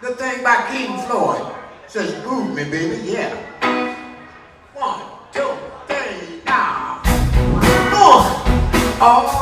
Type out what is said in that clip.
The thing by King Floyd says, "Groove me, baby, yeah." 1, 2, 3, now. Oh.